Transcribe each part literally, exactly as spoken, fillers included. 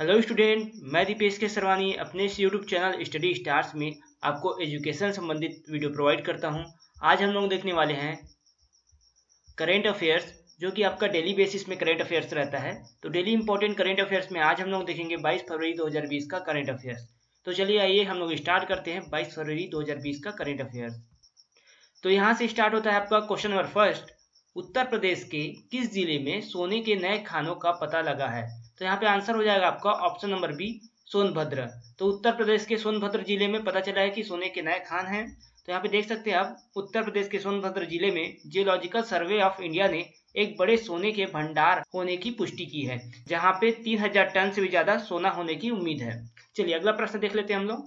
Hello student, मैं दीपेश केसरवानी अपने इस यूट्यूब चैनल स्टडी स्टार्स में आपको एजुकेशन संबंधित वीडियो प्रोवाइड करता हूं। आज हम लोग देखने वाले हैं करेंट अफेयर्स, जो कि आपका डेली बेसिस में करेंट अफेयर्स रहता है। तो डेली इंपॉर्टेंट करेंट अफेयर्स में आज हम लोग देखेंगे बाईस फरवरी दो हज़ार बीस का करेंट अफेयर्स। तो चलिए आइए हम लोग स्टार्ट करते हैं बाईस फरवरी दो हज़ार बीस का करेंट अफेयर्स। तो यहाँ से स्टार्ट होता है आपका question number first, Uttar Pradesh के किस जिले में सोने के नए खानों का पता लगा है। तो यहाँ पे आंसर हो जाएगा आपका ऑप्शन नंबर बी सोनभद्र। तो उत्तर प्रदेश के सोनभद्र जिले में पता चला है कि सोने के नए खान हैं। तो यहाँ पे देख सकते हैं आप, उत्तर प्रदेश के सोनभद्र जिले में जियोलॉजिकल सर्वे ऑफ इंडिया ने एक बड़े सोने के भंडार होने की पुष्टि की है, जहाँ पे तीन हजार टन से भी ज्यादा सोना होने की उम्मीद है। चलिए अगला प्रश्न देख लेते हैं हम लोग।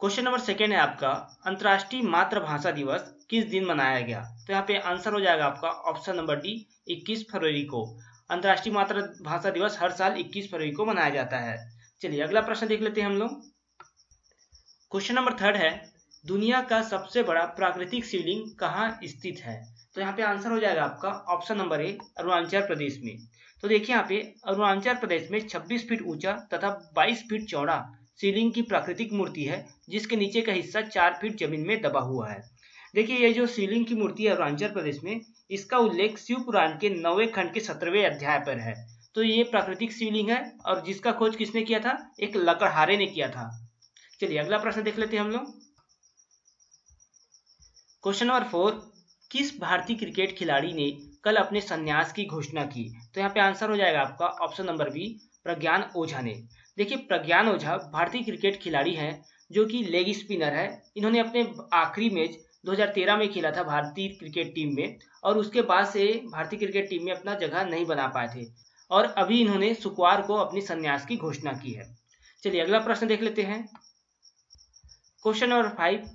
क्वेश्चन नंबर सेकेंड है आपका, अंतर्राष्ट्रीय मातृभाषा दिवस किस दिन मनाया गया। तो यहाँ पे आंसर हो जाएगा आपका ऑप्शन नंबर डी इक्कीस फरवरी को। अंतर्राष्ट्रीय मातृभाषा दिवस हर साल इक्कीस फरवरी को मनाया जाता है। चलिए अगला प्रश्न देख लेते हैं हम लोग। क्वेश्चन नंबर थर्ड है, दुनिया का सबसे बड़ा प्राकृतिक शिवलिंग कहाँ स्थित है। तो यहाँ पे आंसर हो जाएगा आपका option number A Arunachal Pradesh में। तो देखिए यहाँ पे अरुणाचल प्रदेश में छब्बीस फीट ऊंचा तथा बाईस फीट चौड़ा शिवलिंग की प्राकृतिक मूर्ति है, जिसके नीचे का हिस्सा चार फीट जमीन में दबा हुआ है। देखिए ये जो शिवलिंग की मूर्ति है अरुणाचल प्रदेश में, इसका उल्लेख शिवपुराण के नौवे खंड के सत्रहवें अध्याय पर है। तो ये प्राकृतिक शिवलिंग है और जिसका खोज किसने किया था, एक लकड़हारे ने किया था। चलिए अगला प्रश्न देख लेते हैं हम लोग। क्वेश्चन नंबर फोर, किस भारतीय क्रिकेट खिलाड़ी ने कल अपने संन्यास की घोषणा की। तो यहाँ पे आंसर हो जाएगा आपका option number B Pragyan Ojha ने। देखिए प्रज्ञान ओझा भारतीय क्रिकेट खिलाड़ी हैं, जो कि लेग स्पिनर है। इन्होंने अपने आखिरी मैच दो हज़ार तेरह में खेला था भारतीय क्रिकेट टीम में, और उसके बाद से भारतीय क्रिकेट टीम में अपना जगह नहीं बना पाए थे, और अभी इन्होंने शुक्रवार को अपनी संन्यास की घोषणा की है। चलिए अगला प्रश्न देख लेते हैं। क्वेश्चन नंबर फाइव,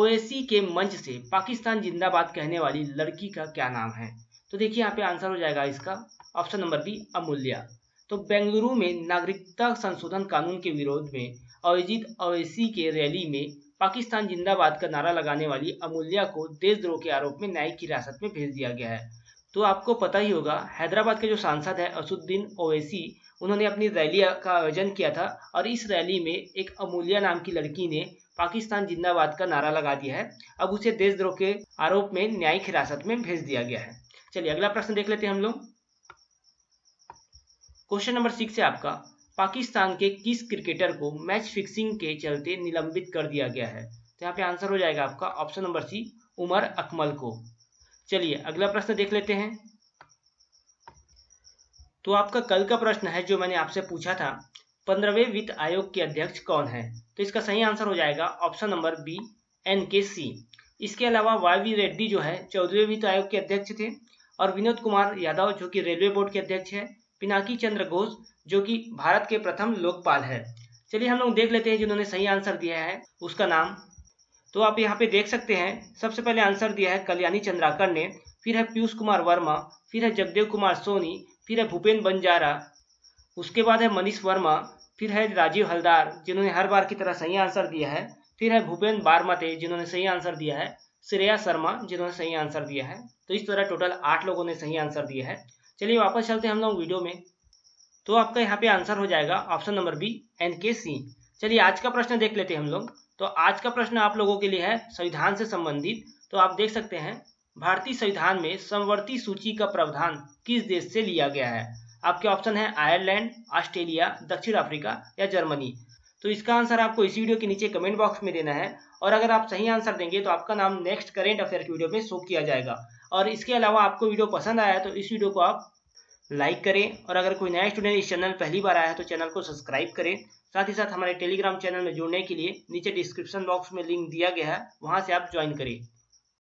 ओवैसी के मंच से पाकिस्तान जिंदाबाद कहने वाली लड़की का क्या नाम है। तो देखिए यहाँ पे आंसर हो जाएगा इसका ऑप्शन नंबर बी अमूल्या। तो बेंगलुरु में नागरिकता संशोधन कानून के विरोध में आयोजित ओवैसी के रैली में पाकिस्तान जिंदाबाद का नारा लगाने वाली अमूल्या को देशद्रोह के आरोप में न्यायिक हिरासत में भेज दिया गया है। तो आपको पता ही होगा, हैदराबाद के जो सांसद है असुद्दीन ओवैसी, उन्होंने अपनी रैली का आयोजन किया था, और इस रैली में एक अमूल्या नाम की लड़की ने पाकिस्तान जिंदाबाद का नारा लगा दिया है। अब उसे देशद्रोह के आरोप में न्यायिक हिरासत में भेज दिया गया है। चलिए अगला प्रश्न देख लेते हैं हम लोग। क्वेश्चन नंबर सिक्स है आपका, पाकिस्तान के किस क्रिकेटर को मैच फिक्सिंग के चलते निलंबित कर दिया गया है। तो यहाँ पे आंसर हो जाएगा आपका option number C Umar Akmal को। चलिए अगला प्रश्न देख लेते हैं। तो आपका कल का प्रश्न है जो मैंने आपसे पूछा था, पंद्रहवें वित्त आयोग के अध्यक्ष कौन है। तो इसका सही आंसर हो जाएगा ऑप्शन नंबर बी एन के सी। इसके अलावा वाई वी रेड्डी जो है चौदहवें वित्त आयोग के अध्यक्ष थे, और विनोद कुमार यादव जो कि रेलवे बोर्ड के अध्यक्ष है, पिनाकी चंद्र घोष जो कि भारत के प्रथम लोकपाल है। चलिए हम लोग देख लेते हैं जिन्होंने सही आंसर दिया है उसका नाम। तो आप यहाँ पे देख सकते हैं, सबसे पहले आंसर दिया है कल्याणी चंद्राकर ने, फिर है पीयूष कुमार वर्मा, फिर है जगदेव कुमार सोनी, फिर है भूपेंद्र बंजारा, उसके बाद है मनीष वर्मा, फिर है राजीव हल्दार जिन्होंने हर बार की तरह सही आंसर दिया है, फिर है भूपेन्द्र बारमते जिन्होंने सही आंसर दिया है, श्रेया शर्मा जिन्होंने सही आंसर दिया है। तो इस तरह टोटल आठ लोगों ने सही आंसर दिया है। चलिए वापस चलते हैं हम लोग वीडियो में। तो आपका यहाँ पे आंसर हो जाएगा ऑप्शन नंबर बी एन के सी। चलिए आज का प्रश्न देख लेते हैं हम लोग। तो आज का प्रश्न आप लोगों के लिए है संविधान से संबंधित। तो आप देख सकते हैं, भारतीय संविधान में समवर्ती सूची का प्रावधान किस देश से लिया गया है। आपके ऑप्शन है आयरलैंड, ऑस्ट्रेलिया, दक्षिण अफ्रीका या जर्मनी। तो इसका आंसर आपको इस वीडियो के नीचे कमेंट बॉक्स में देना है, और अगर आप सही आंसर देंगे तो आपका नाम नेक्स्ट करेंट अफेयर की वीडियो में शो किया जाएगा। और इसके अलावा आपको वीडियो पसंद आया तो इस वीडियो को आप लाइक करें, और अगर कोई नया स्टूडेंट इस चैनल पहली बार आया है तो चैनल को सब्सक्राइब करें। साथ ही साथ हमारे टेलीग्राम चैनल में जुड़ने के लिए नीचे डिस्क्रिप्शन बॉक्स में लिंक दिया गया है, वहां से आप ज्वाइन करें।